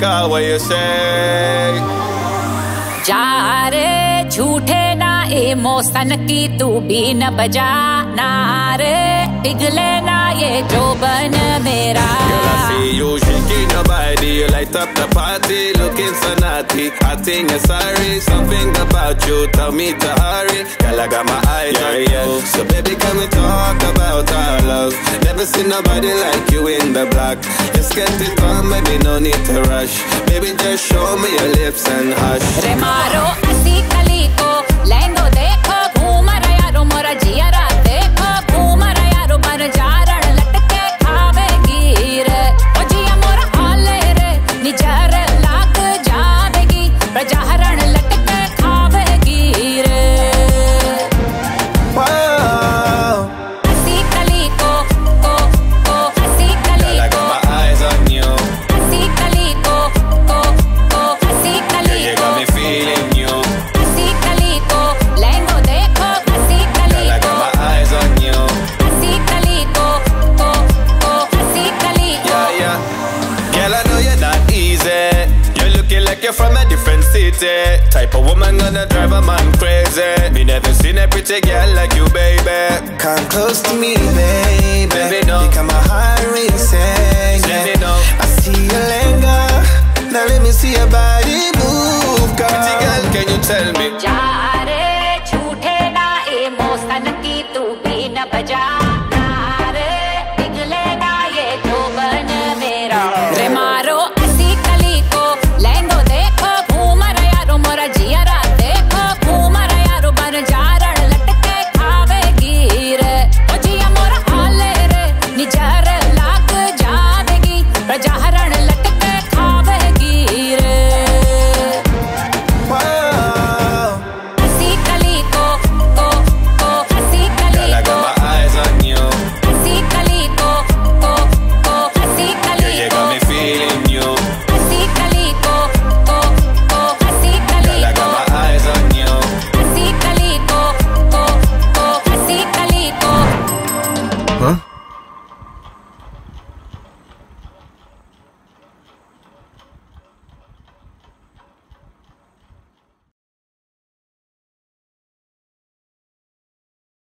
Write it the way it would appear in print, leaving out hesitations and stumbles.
think of what you say. जारे झूठे ना इमोशन की तू भी न बजा नारे पिघले ना ये जोबन मेरा. Girl, I see you shaking your body, you light up the party, looking so naughty. I think you're sorry, something about you tell me to hurry. Girl, I got my eyes on you, so baby, can we talk about our love? Never seen nobody like you in the block. Just get it done, baby, no need to rush. Baby, just show me your lips and hush. Re maro assi kali ko, lengo dekho, ghooma ra yaro mora jiya ra dekho, ghooma ra yaro mara ja. Type of woman gonna drive a man crazy. Me never seen a pretty girl like you, baby. Come close to me, baby, baby no. Become a high racing. I see you linger. Now let me see your body move, girl. Pretty girl, can you tell me? Jaare jhoothe na emotion ki tu bhi na baja naare pigle na ye joban mera. Re maro aisi kali ko lengo dekho. Huh?